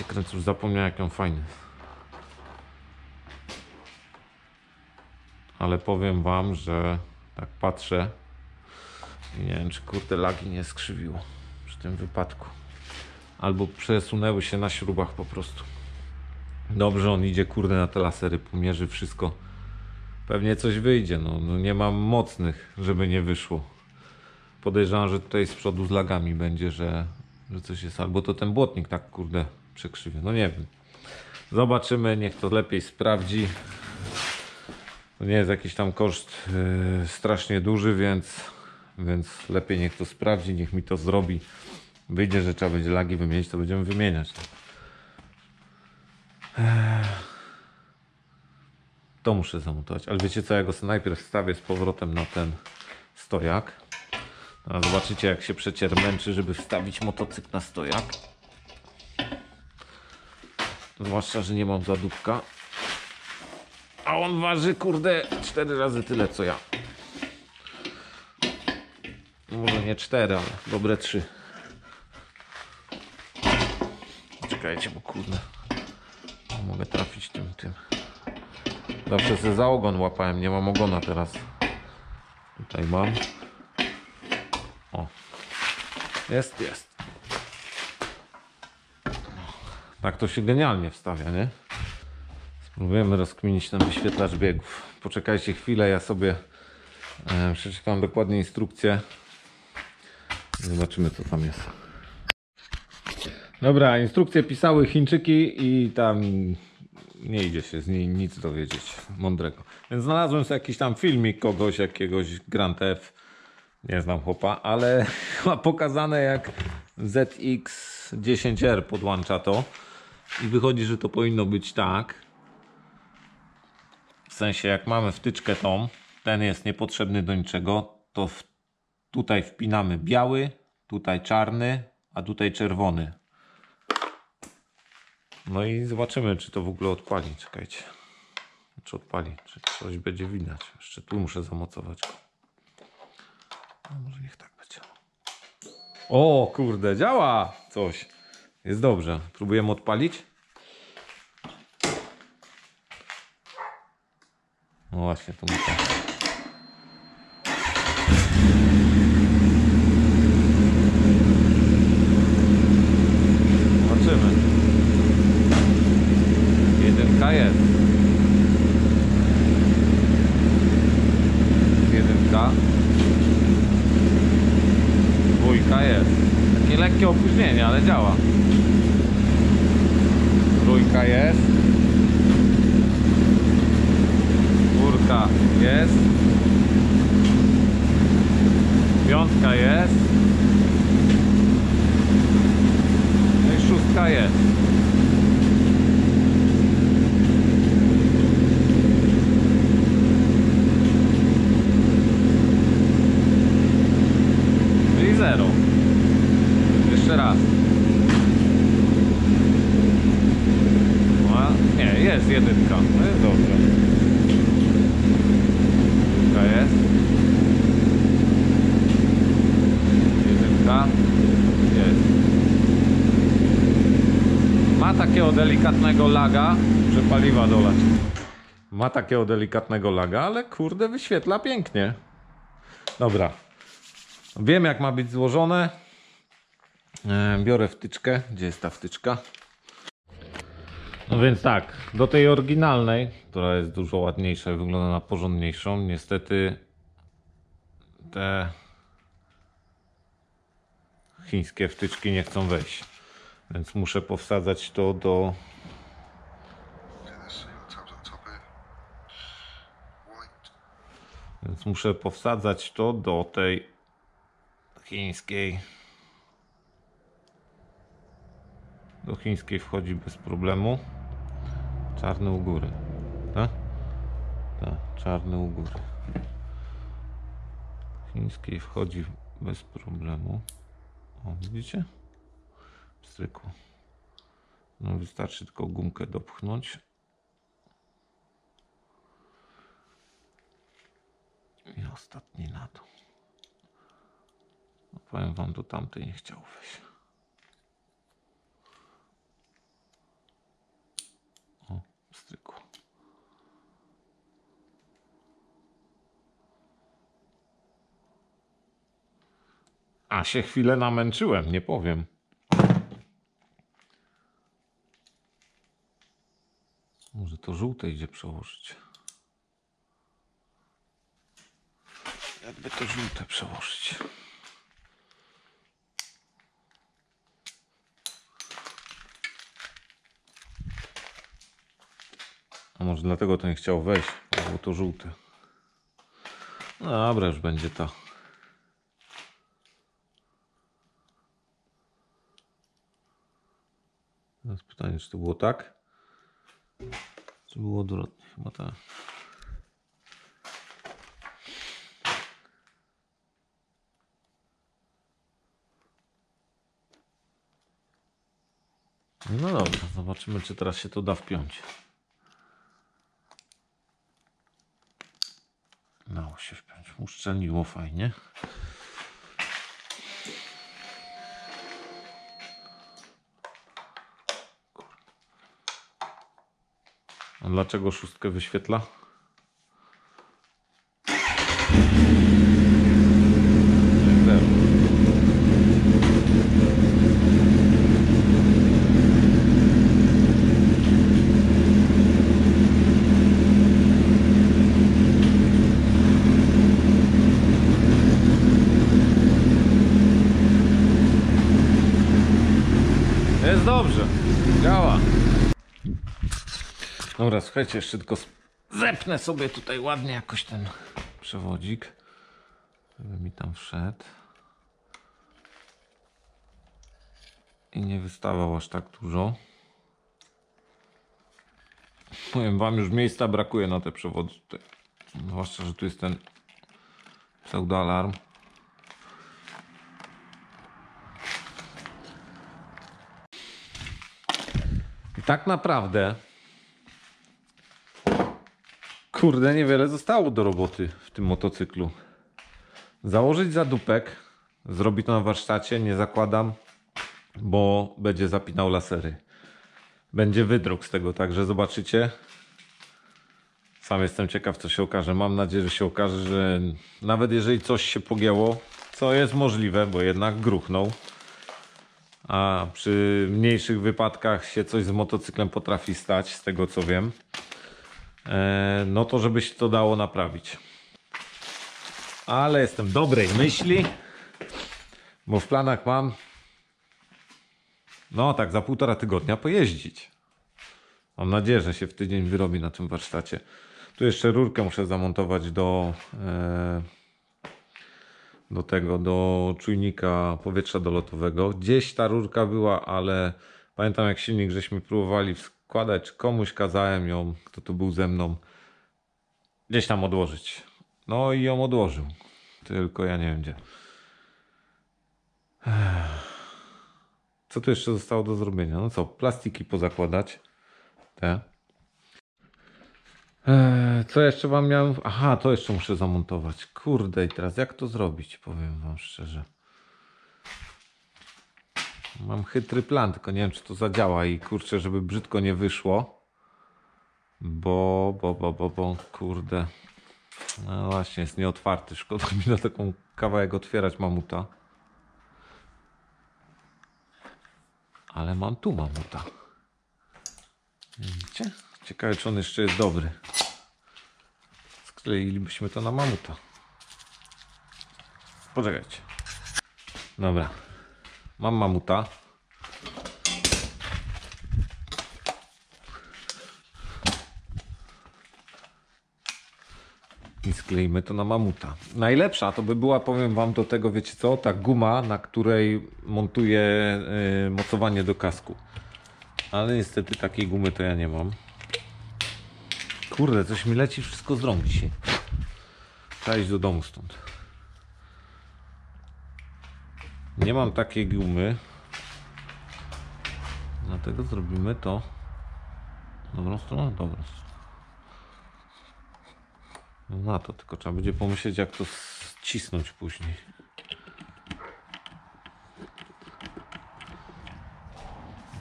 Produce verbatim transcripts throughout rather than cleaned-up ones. się kręcił, zapomniał jak on fajny. Ale powiem wam, że tak patrzę i nie wiem, czy kurde lagi nie skrzywiło przy tym wypadku. Albo przesunęły się na śrubach po prostu. Dobrze on idzie kurde na te lasery, pomierzy wszystko. Pewnie coś wyjdzie, no, no nie mam mocnych, żeby nie wyszło. Podejrzewam, że tutaj z przodu z lagami będzie, że, że coś jest. Albo to ten błotnik tak kurde przekrzywia, no nie wiem. Zobaczymy, niech to lepiej sprawdzi. To nie jest jakiś tam koszt yy, strasznie duży, więc, więc lepiej niech to sprawdzi, niech mi to zrobi. Wyjdzie, że trzeba będzie lagi wymienić, to będziemy wymieniać. To muszę zamontować, ale wiecie co, ja go najpierw stawię z powrotem na ten stojak. A zobaczycie jak się przeciermęczy, żeby wstawić motocykl na stojak. Zwłaszcza, że nie mam zadupka. A on waży, kurde, cztery razy tyle co ja. Może nie cztery, ale dobre trzy. Czekajcie, bo kurde, mogę trafić tym, tym. Zawsze sobie za ogon łapałem, nie mam ogona teraz. Tutaj mam. O. Jest, jest. Tak to się genialnie wstawia, nie? Spróbujemy rozkminić ten wyświetlacz biegów. Poczekajcie chwilę, ja sobie e, przeczytam dokładnie instrukcję. Zobaczymy co tam jest. Dobra, instrukcje pisały Chińczyki i tam nie idzie się z niej nic dowiedzieć mądrego. Więc znalazłem sobie jakiś tam filmik kogoś, jakiegoś Grand F. Nie znam chłopa, ale ma pokazane jak Z X dziesięć R podłącza to. I wychodzi, że to powinno być tak. W sensie jak mamy wtyczkę tą, ten jest niepotrzebny do niczego, to w, tutaj wpinamy biały, tutaj czarny, a tutaj czerwony. No i zobaczymy, czy to w ogóle odpali. Czekajcie. Czy odpali, czy coś będzie widać. Jeszcze tu muszę zamocować go. No może niech tak będzie. O kurde, działa coś. Jest dobrze. Próbujemy odpalić. No właśnie, tu muszę. Zobaczymy. Jedynka jest. Jedynka. Dwójka jest. Takie lekkie opóźnienie, ale działa. Trójka jest. Czwórka jest. Piątka jest. No i szóstka jest. Czyli zero. Jeszcze raz. A, nie, jest jedynka. No jest dobrze. Jest jedynka, jest. Ma takiego delikatnego laga, że paliwa dolać. Ma takiego delikatnego laga, ale kurde wyświetla pięknie. Dobra, wiem jak ma być złożone. Biorę wtyczkę. Gdzie jest ta wtyczka? No więc tak, do tej oryginalnej, która jest dużo ładniejsza i wygląda na porządniejszą, niestety te chińskie wtyczki nie chcą wejść, więc muszę powsadzać to do więc muszę powsadzać to do tej chińskiej. Do chińskiej wchodzi bez problemu. Czarny u góry, tak? Tak, czarny u góry. Chińskiej wchodzi bez problemu. O, widzicie? Pstryku. No wystarczy tylko gumkę dopchnąć. I ostatni na dół. Powiem wam, do tamtej nie chciał wejść. A się chwilę namęczyłem, nie powiem. Może to żółte idzie przełożyć. Jakby to żółte przełożyć. A może dlatego to nie chciał wejść, bo było to żółte. No dobra, już będzie to. Teraz pytanie, czy to było tak? Czy było odwrotnie? Chyba tak. No dobra, zobaczymy, czy teraz się to da wpiąć. Dało się wpiąć, uszczelniło fajnie. A dlaczego szóstkę wyświetla? Jest dobrze, działa. Dobra, słuchajcie, jeszcze tylko zepnę sobie tutaj ładnie jakoś ten przewodzik, żeby mi tam wszedł i nie wystawał aż tak dużo. Powiem wam, już miejsca brakuje na te przewody tutaj. Zwłaszcza, że tu jest ten pseudoalarm. I tak naprawdę kurde, niewiele zostało do roboty w tym motocyklu. Założyć zadupek, zrobić to na warsztacie, nie zakładam, bo będzie zapinał lasery. Będzie wydruk z tego, także zobaczycie. Sam jestem ciekaw, co się okaże. Mam nadzieję, że się okaże, że nawet jeżeli coś się pogięło, co jest możliwe, bo jednak gruchnął, a przy mniejszych wypadkach się coś z motocyklem potrafi stać, z tego co wiem, no to żeby się to dało naprawić. Ale jestem dobrej myśli, bo w planach mam no tak za półtora tygodnia pojeździć. Mam nadzieję, że się w tydzień wyrobi na tym warsztacie. Tu jeszcze rurkę muszę zamontować do do tego, do czujnika powietrza dolotowego. Gdzieś ta rurka była, ale pamiętam, jak silnik żeśmy próbowali wkładać, czy komuś kazałem ją, kto tu był ze mną, gdzieś tam odłożyć. No i ją odłożył, tylko ja nie wiem gdzie. Co tu jeszcze zostało do zrobienia? No co, plastiki pozakładać, te. Co jeszcze wam miałem? Aha, to jeszcze muszę zamontować. Kurde, i teraz jak to zrobić? Powiem wam szczerze. Mam chytry plan, tylko nie wiem, czy to zadziała i kurczę, żeby brzydko nie wyszło. Bo, bo, bo, bo, bo, kurde. No właśnie, jest nieotwarty. Szkoda mi na taką kawałek otwierać mamuta. Ale mam tu mamuta. Widzicie? Ciekawe, czy on jeszcze jest dobry. Skleilibyśmy to na mamuta. Poczekajcie. Dobra. Mam mamuta. I skleimy to na mamuta. Najlepsza to by była, powiem wam, do tego, wiecie co? Ta guma, na której montuję yy, mocowanie do kasku. Ale niestety takiej gumy to ja nie mam. Kurde, coś mi leci wszystko z rąk dzisiaj. Trzeba iść do domu stąd. Nie mam takiej gumy. Dlatego zrobimy to dobrą stroną, dobrą stroną. No na to tylko trzeba będzie pomyśleć, jak to ścisnąć później.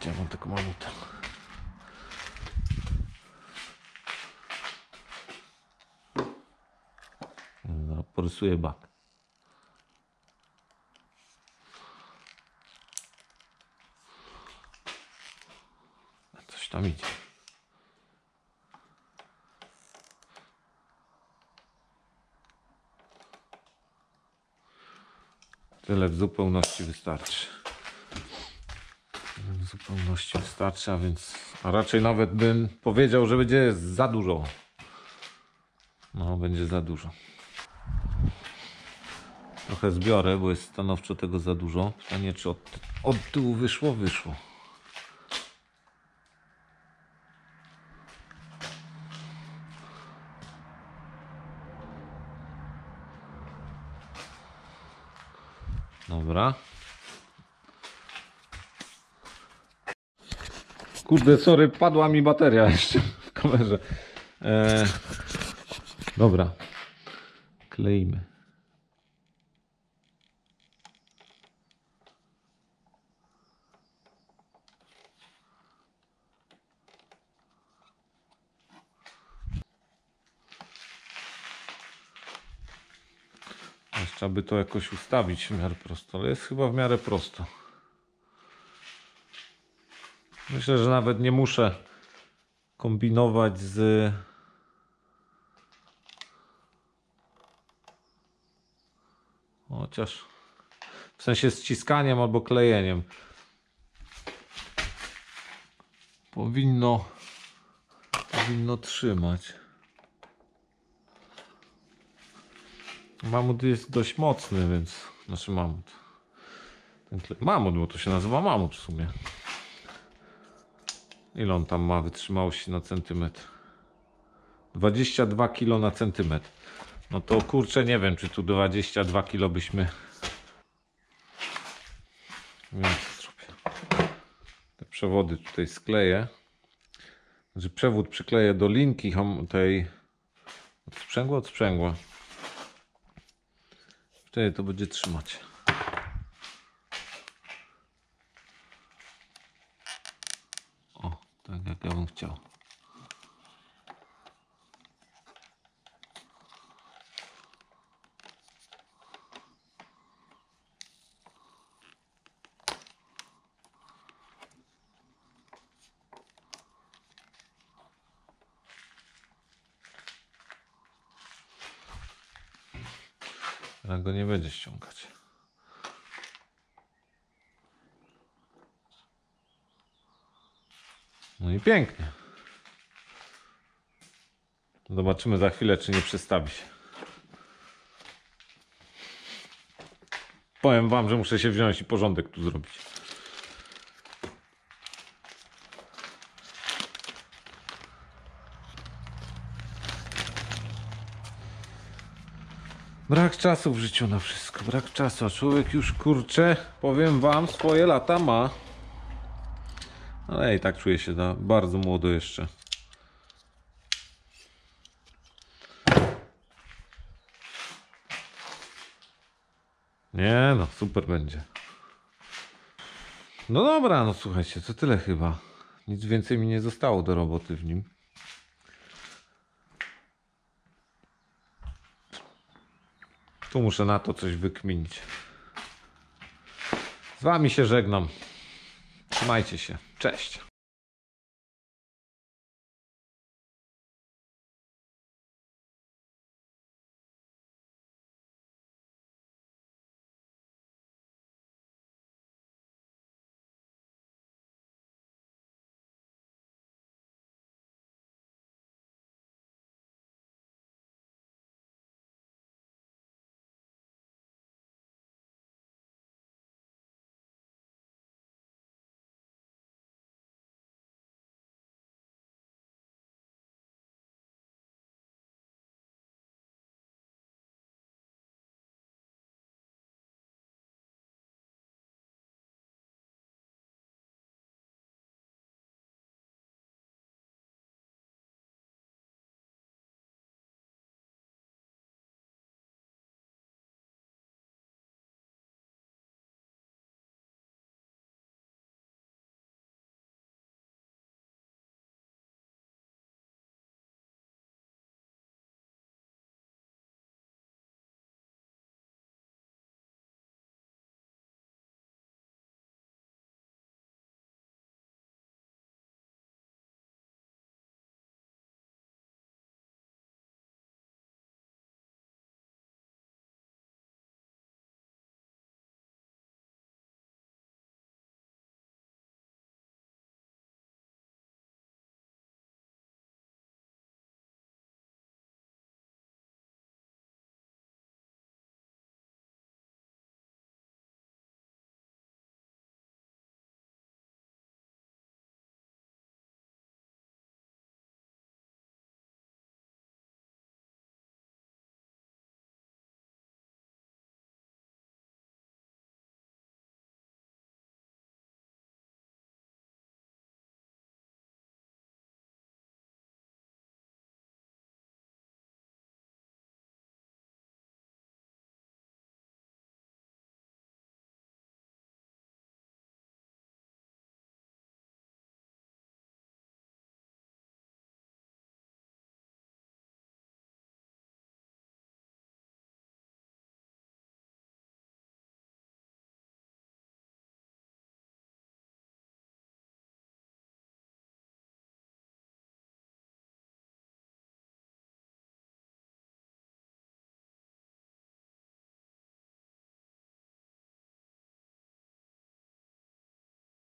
Gdzie mam taką mamutę? Porysuję bak. tam idzie. Tyle w zupełności wystarczy. Tyle w zupełności wystarczy, a więc, a raczej nawet bym powiedział, że będzie za dużo. No, będzie za dużo. Trochę zbiorę, bo jest stanowczo tego za dużo. Pytanie, czy od, od tyłu wyszło? Wyszło. Dobra. Kurde, sorry, padła mi bateria jeszcze w kamerze. Eee, dobra. Kleimy. Trzeba by to jakoś ustawić w miarę prosto, ale jest chyba w miarę prosto. Myślę, że nawet nie muszę kombinować z... Chociaż w sensie ściskaniem albo klejeniem. Powinno, powinno trzymać. Mamut jest dość mocny, więc... Znaczy mamut. Ten klej... Mamut, bo to się nazywa mamut w sumie. Ile on tam ma wytrzymałości na centymetr? dwadzieścia dwa kilo na centymetr. No to kurczę, nie wiem, czy tu dwadzieścia dwa kilo byśmy... Nie wiem, co zrobię. Te przewody tutaj skleję. Znaczy przewód przykleję do linki tej... Od sprzęgła, od sprzęgła. To będzie trzymać. O, tak jak ja bym chciał. Teraz go nie będzie ściągać. No i pięknie. Zobaczymy za chwilę, czy nie przestawi się. Powiem wam, że muszę się wziąć i porządek tu zrobić. Brak czasu w życiu na wszystko, brak czasu, a człowiek już, kurczę, powiem wam, swoje lata ma. Ale i tak czuję się da, bardzo młodo jeszcze. Nie no, super będzie. No dobra, no słuchajcie, to tyle chyba. Nic więcej mi nie zostało do roboty w nim. Tu muszę na to coś wykminić. Z wami się żegnam. Trzymajcie się. Cześć.